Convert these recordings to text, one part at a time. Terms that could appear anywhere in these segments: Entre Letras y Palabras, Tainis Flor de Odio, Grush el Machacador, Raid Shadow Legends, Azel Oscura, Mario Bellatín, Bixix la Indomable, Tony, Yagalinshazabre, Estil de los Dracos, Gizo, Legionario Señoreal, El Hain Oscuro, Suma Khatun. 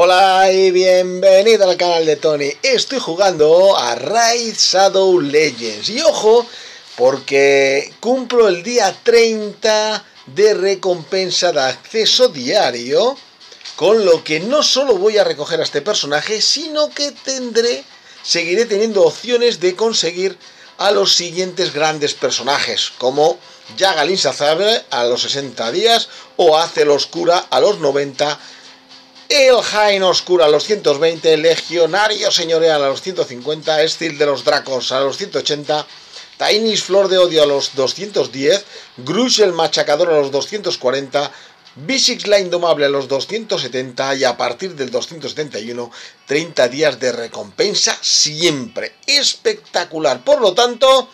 Hola y bienvenido al canal de Tony. Estoy jugando a Raid Shadow Legends. Y ojo, porque cumplo el día 30 de recompensa de acceso diario, con lo que no solo voy a recoger a este personaje, sino que seguiré teniendo opciones de conseguir a los siguientes grandes personajes, como Yagalinshazabre a los 60 días, o Azel Oscura a los 90, El Hain Oscuro a los 120, Legionario Señoreal a los 150, Estil de los Dracos a los 180, Tainis Flor de Odio a los 210, Grush el Machacador a los 240, Bixix la Indomable a los 270 y a partir del 271, 30 días de recompensa siempre. Espectacular. Por lo tanto,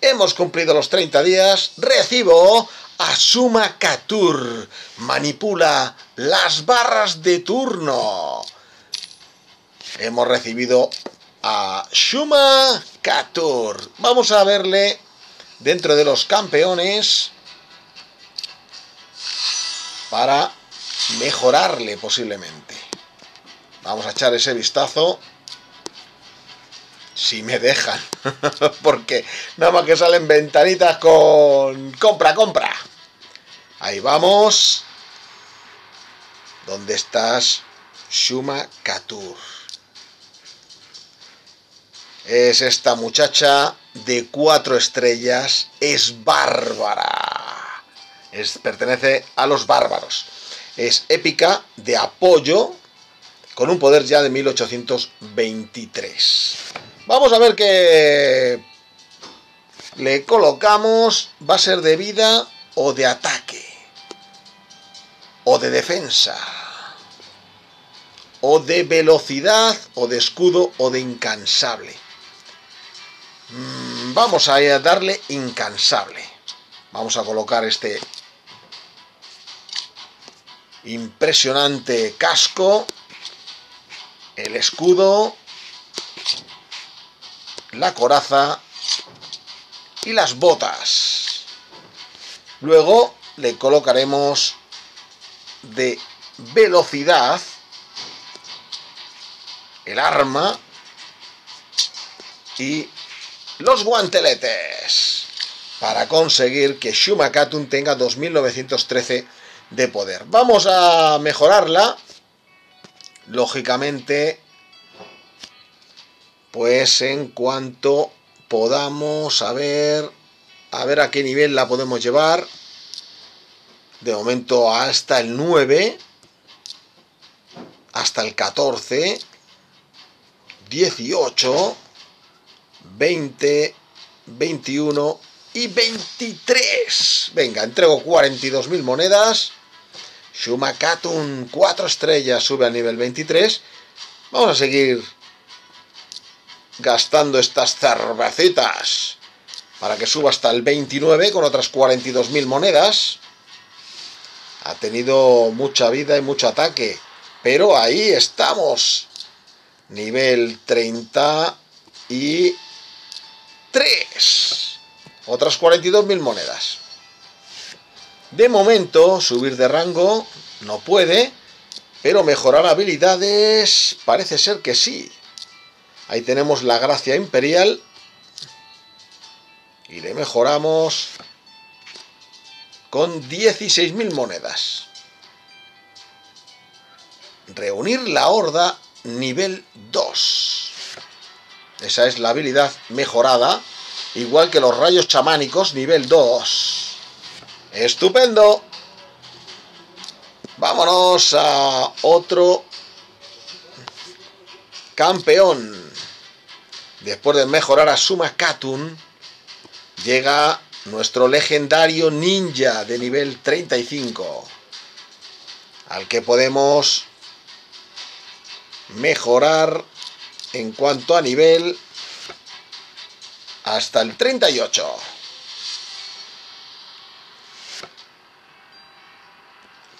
hemos cumplido los 30 días, recibo a Suma Khatun. Manipula las barras de turno. Hemos recibido a Suma Khatun. Vamos a verle dentro de los campeones para mejorarle posiblemente. Vamos a echar ese vistazo, si me dejan, porque nada más que salen ventanitas con compra. Ahí vamos. ¿Dónde estás, Suma Khatun? Es esta muchacha de 4 estrellas. Es bárbara. Pertenece a los bárbaros. Es épica de apoyo, con un poder ya de 1823. Vamos a ver qué le colocamos. ¿Va a ser de vida o de ataque? ¿O de defensa? ¿O de velocidad? ¿O de escudo? ¿O de incansable? Vamos a darle incansable. Vamos a colocar este impresionante casco, el escudo, la coraza y las botas. Luego le colocaremos de velocidad el arma y los guanteletes, para conseguir que Suma Khatun tenga 2913 de poder. Vamos a mejorarla, lógicamente, pues en cuanto podamos. A ver a qué nivel la podemos llevar. De momento hasta el 9, hasta el 14, 18, 20, 21 y 23. Venga, entrego 42.000 monedas. Suma Khatun, 4 estrellas, sube al nivel 23. Vamos a seguir gastando estas cervecitas para que suba hasta el 29 con otras 42.000 monedas. Ha tenido mucha vida y mucho ataque, pero ahí estamos. Nivel 33. Otras 42.000 monedas. De momento, subir de rango no puede, pero mejorar habilidades parece ser que sí. Ahí tenemos la gracia imperial y le mejoramos con 16.000 monedas. Reunir la horda nivel 2. Esa es la habilidad mejorada, igual que los rayos chamánicos nivel 2. ¡Estupendo! Vámonos a otro campeón. Después de mejorar a Suma Khatun, llega nuestro legendario ninja de nivel 35, al que podemos mejorar en cuanto a nivel hasta el 38.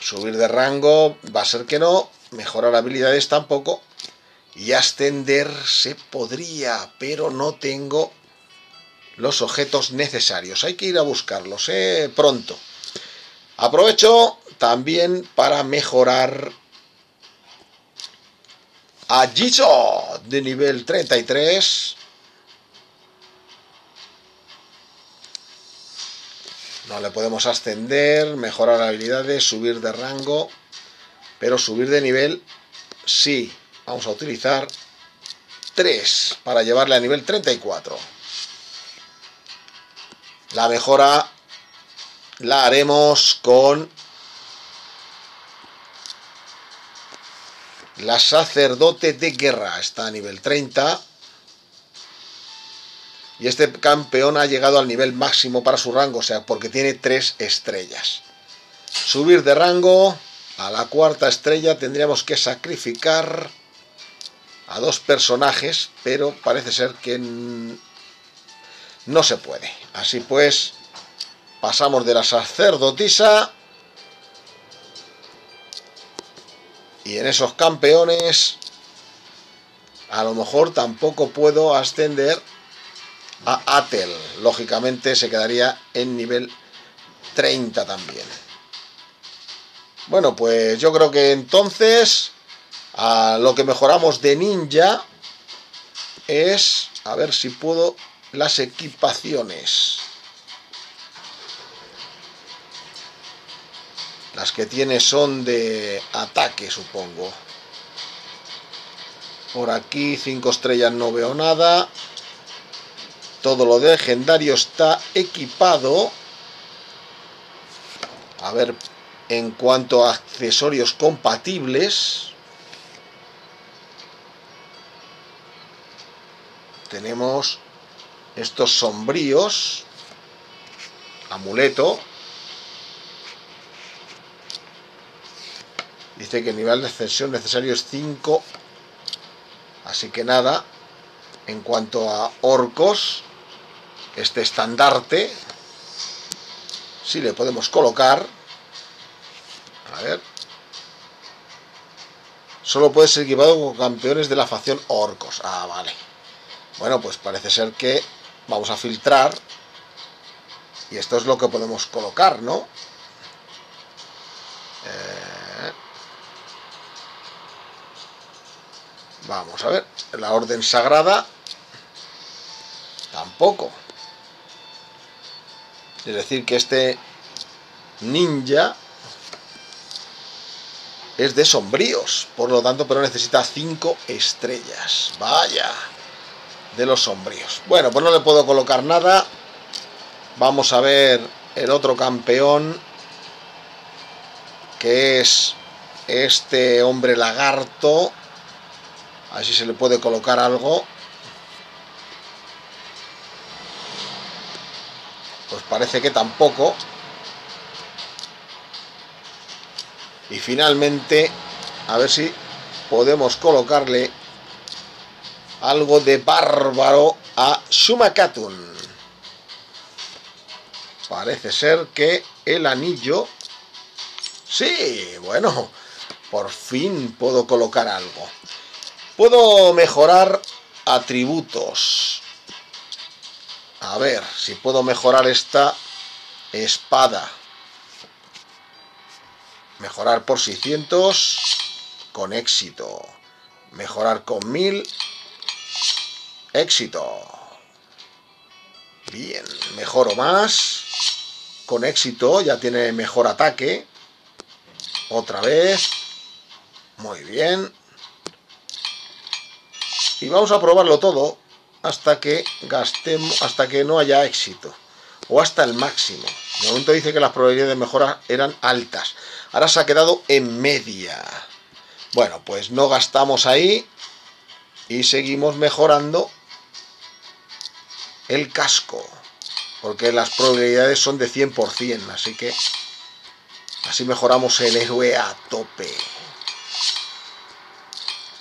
Subir de rango va a ser que no, mejorar habilidades tampoco. Y ascender se podría, pero no tengo los objetos necesarios. Hay que ir a buscarlos pronto. Aprovecho también para mejorar a Gizo de nivel 33. No le podemos ascender, mejorar habilidades, subir de rango, pero subir de nivel sí. Vamos a utilizar 3 para llevarle a nivel 34. La mejora la haremos con la sacerdote de guerra. Está a nivel 30. Y este campeón ha llegado al nivel máximo para su rango, o sea, porque tiene 3 estrellas. Subir de rango a la 4ª estrella. Tendríamos que sacrificar a 2 personajes, pero parece ser que no se puede. Así pues, pasamos de la sacerdotisa. Y en esos campeones, a lo mejor tampoco puedo ascender a Atel, lógicamente se quedaría en nivel 30 también. Bueno, pues yo creo que entonces a lo que mejoramos de ninja es, a ver si puedo, las equipaciones, las que tiene son de ataque, supongo. Por aquí 5 estrellas no veo nada. Todo lo de legendario está equipado. A ver, en cuanto a accesorios compatibles, tenemos estos sombríos, amuleto. Dice que el nivel de ascensión necesario es 5. Así que nada. En cuanto a orcos, este estandarte sí le podemos colocar. A ver, solo puede ser equipado con campeones de la facción orcos. Ah, vale. Bueno, pues parece ser que vamos a filtrar y esto es lo que podemos colocar, ¿no? Vamos a ver, la orden sagrada tampoco. Es decir, que este ninja es de sombríos, por lo tanto, pero necesita 5 estrellas. Vaya, de los sombríos. Bueno, pues no le puedo colocar nada. Vamos a ver el otro campeón, que es este hombre lagarto. A ver si se le puede colocar algo. Pues parece que tampoco. Y finalmente, a ver si podemos colocarle algo de bárbaro a Suma Khatun. Parece ser que el anillo... Sí, bueno, por fin puedo colocar algo. Puedo mejorar atributos. A ver si puedo mejorar esta espada. Mejorar por 600 con éxito. Mejorar con 1000. Éxito. Bien, mejoro más. Con éxito ya tiene mejor ataque. Otra vez. Muy bien. Y vamos a probarlo todo hasta que gastemos, hasta que no haya éxito. O hasta el máximo. De momento dice que las probabilidades de mejora eran altas. Ahora se ha quedado en media. Bueno, pues no gastamos ahí. Y seguimos mejorando el casco. Porque las probabilidades son de 100%. Así que así mejoramos el héroe a tope.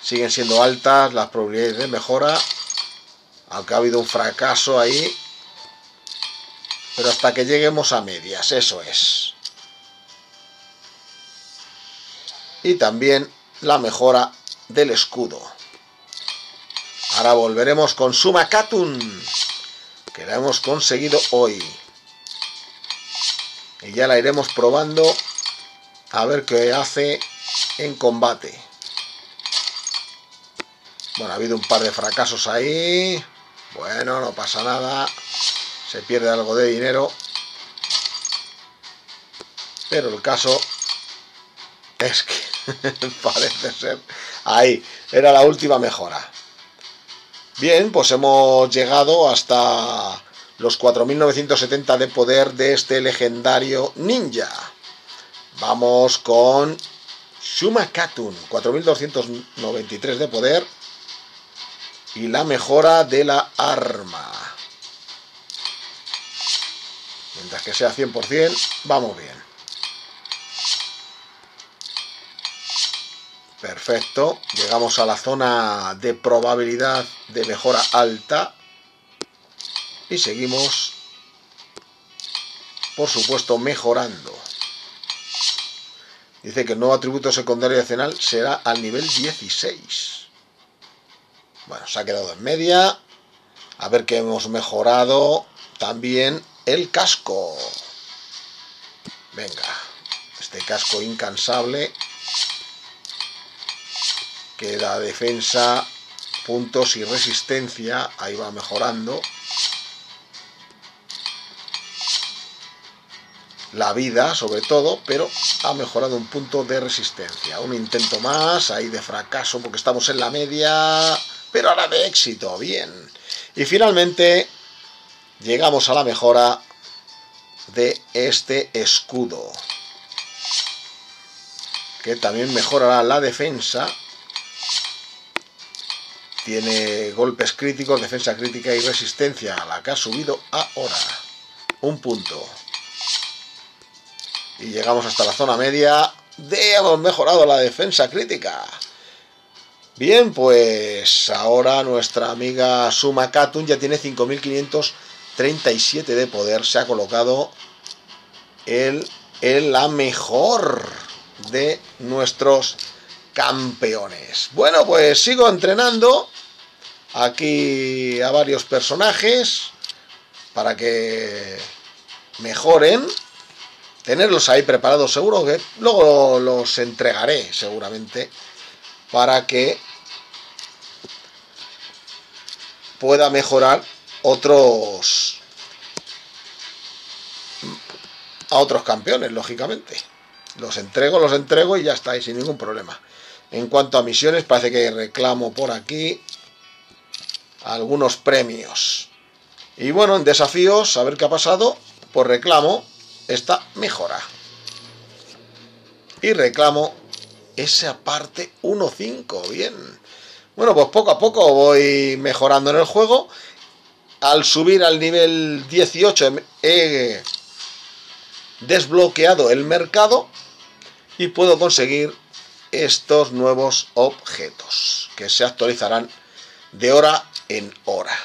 Siguen siendo altas las probabilidades de mejora, aunque ha habido un fracaso ahí, pero hasta que lleguemos a medias, eso es. Y también la mejora del escudo. Ahora volveremos con Suma Khatun, que la hemos conseguido hoy. Y ya la iremos probando a ver qué hace en combate. Bueno, ha habido un par de fracasos ahí. Bueno, no pasa nada. Se pierde algo de dinero. Pero el caso es que parece ser... Ahí, era la última mejora. Bien, pues hemos llegado hasta los 4970 de poder de este legendario ninja. Vamos con Suma Khatun, 4293 de poder y la mejora de la arma. Mientras que sea 100%, vamos bien. Perfecto, llegamos a la zona de probabilidad de mejora alta y seguimos, por supuesto, mejorando. Dice que el nuevo atributo secundario adicional será al nivel 16. Bueno, se ha quedado en media. A ver que hemos mejorado también el casco. Venga, este casco incansable. Queda defensa, puntos y resistencia. Ahí va mejorando. La vida, sobre todo, pero ha mejorado un punto de resistencia. Un intento más, ahí de fracaso, porque estamos en la media. Pero ahora de éxito, bien. Y finalmente, llegamos a la mejora de este escudo. Que también mejorará la defensa. Tiene golpes críticos, defensa crítica y resistencia, la que ha subido ahora. Un punto. Y llegamos hasta la zona media de hemos mejorado la defensa crítica. Bien, pues ahora nuestra amiga Suma Khatun ya tiene 5.537 de poder. Se ha colocado la mejor de nuestros campeones. Bueno, pues sigo entrenando aquí a varios personajes para que mejoren, tenerlos ahí preparados. Seguro que luego los entregaré seguramente para que pueda mejorar a otros campeones, lógicamente. Los entrego y ya está, y sin ningún problema. En cuanto a misiones, parece que reclamo por aquí algunos premios. Y bueno, en desafíos, a ver qué ha pasado. Pues reclamo esta mejora. Y reclamo esa parte 1.5. Bien. Bueno, pues poco a poco voy mejorando en el juego. Al subir al nivel 18 he desbloqueado el mercado y puedo conseguir estos nuevos objetos que se actualizarán de hora en hora.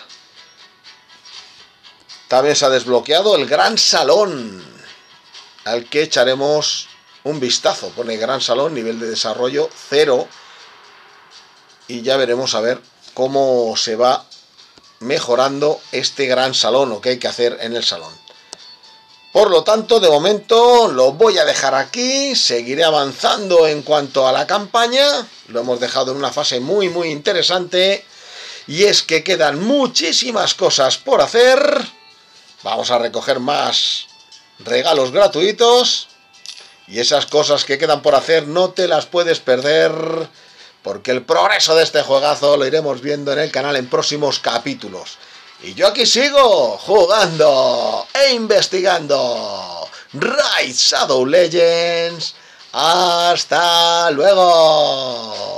También se ha desbloqueado el gran salón, al que echaremos un vistazo. Pone gran salón, nivel de desarrollo 0, y ya veremos a ver cómo se va mejorando este gran salón o qué hay que hacer en el salón. Por lo tanto, de momento lo voy a dejar aquí, seguiré avanzando en cuanto a la campaña. Lo hemos dejado en una fase muy muy interesante, y es que quedan muchísimas cosas por hacer. Vamos a recoger más regalos gratuitos, y esas cosas que quedan por hacer no te las puedes perder, porque el progreso de este juegazo lo iremos viendo en el canal en próximos capítulos. Y yo aquí sigo jugando e investigando Raid Shadow Legends. ¡Hasta luego!